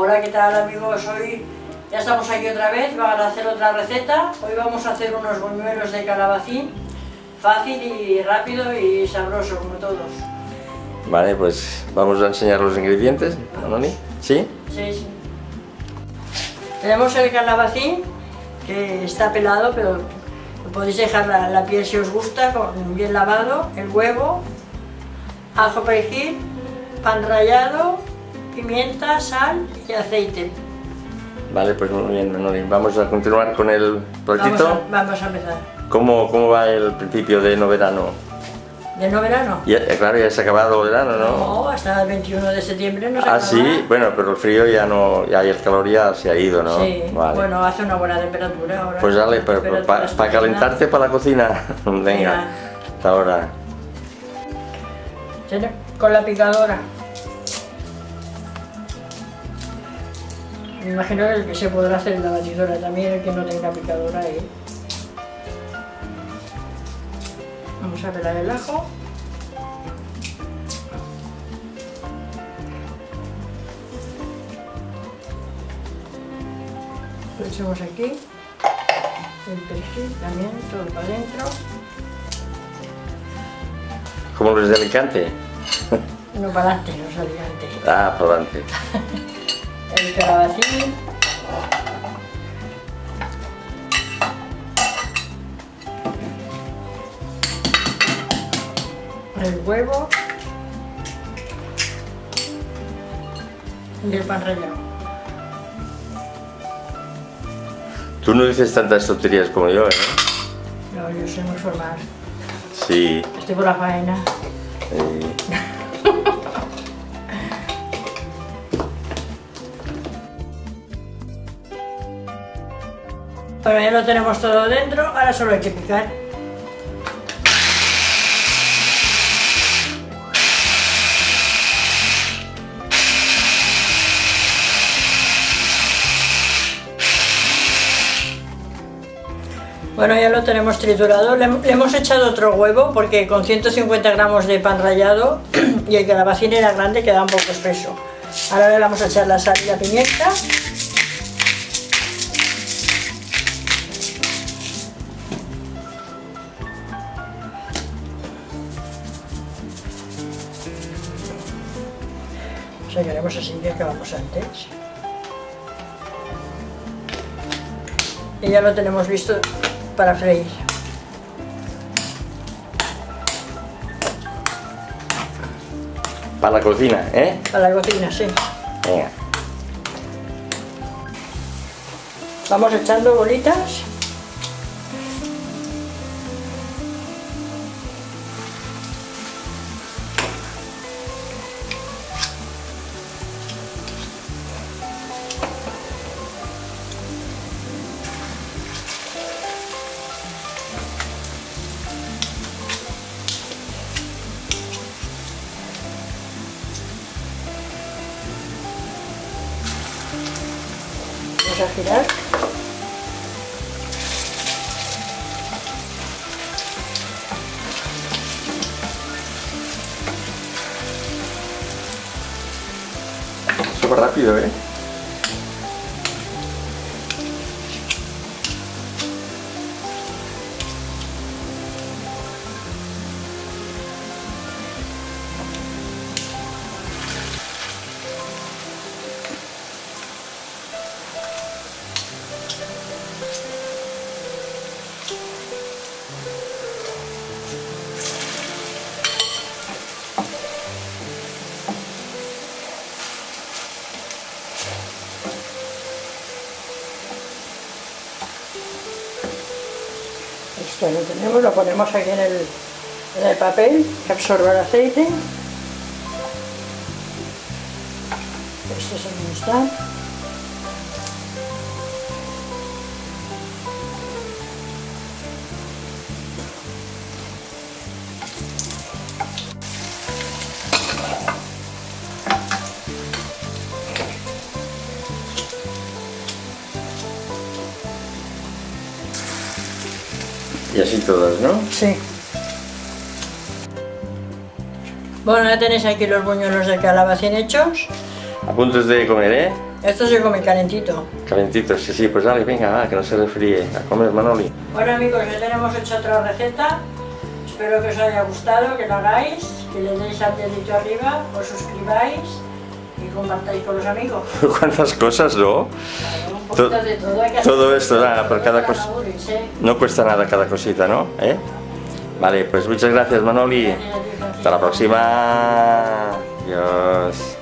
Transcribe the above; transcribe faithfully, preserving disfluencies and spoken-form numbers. Hola, ¿qué tal amigos? Hoy ya estamos aquí otra vez para hacer otra receta. Hoy vamos a hacer unos buñuelos de calabacín, fácil y rápido y sabroso como todos. Vale, pues vamos a enseñar los ingredientes, Manoli. ¿Sí? Sí, sí. Tenemos el calabacín, que está pelado, pero podéis dejar la, la piel si os gusta, con bien lavado, el huevo, ajo, perejil, pan rallado, pimienta, sal y aceite. Vale, pues muy bien, Manoli. Vamos a continuar con el platito. Vamos a, vamos a empezar. ¿Cómo, ¿Cómo va el principio de no verano? ¿De no verano? Ya, claro, ya se ha acabado el verano, ¿no? No, hasta el veintiuno de septiembre no se ha acabado. Ah, sí, bueno, pero el frío ya no, ya el calor ya se ha ido, ¿no? Sí, vale. Bueno, hace una buena temperatura ahora. Pues dale, pero, pero para pa calentarte para la cocina, venga, venga, hasta ahora. Con la picadora. Me imagino que se podrá hacer en la batidora también, el que no tenga picadora ahí. Vamos a pelar el ajo. Lo echamos aquí. El perejil también, todo para adentro. ¿Como los de Alicante? No, para adelante, no es Alicante. Ah, para adelante. El calabacín. El huevo. Y el pan rallado. Tú no dices tantas tonterías como yo, ¿eh? No, yo soy muy formal. Sí. Estoy por la faena. Sí. Bueno, ya lo tenemos todo dentro, ahora solo hay que picar. Bueno, ya lo tenemos triturado, le hemos echado otro huevo porque con ciento cincuenta gramos de pan rallado y el calabacín era grande, queda un poco espeso. Ahora le vamos a echar la sal y la pimienta. Seguiremos así que acabamos antes. Y ya lo tenemos listo para freír. Para la cocina, ¿eh? Para la cocina, sí. Venga. Vamos echando bolitas. A girar. Súper rápido, ¿eh? Esto lo tenemos, lo ponemos aquí en el, en el papel que absorba el aceite. Este es donde está. Y así todas, ¿no? Sí. Bueno, ya tenéis aquí los buñuelos de calabacín hechos. A puntos de comer, ¿eh? Esto se come calentito. Calentito, sí, sí, pues dale, venga, ah, que no se refríe. A comer, Manoli. Bueno, amigos, ya tenemos hecha otra receta. Espero que os haya gustado, que lo hagáis, que le deis al dedito arriba, os suscribáis y compartáis con los amigos. ¿Cuántas cosas, no? Claro, un poquito to de todo. Hay que todo hacer esto, nada, pero cada cosa. ¿Eh? No cuesta nada cada cosita, ¿no? ¿Eh? Vale, pues muchas gracias, Manoli. Gracias a ti, gracias. Hasta la próxima. Adiós.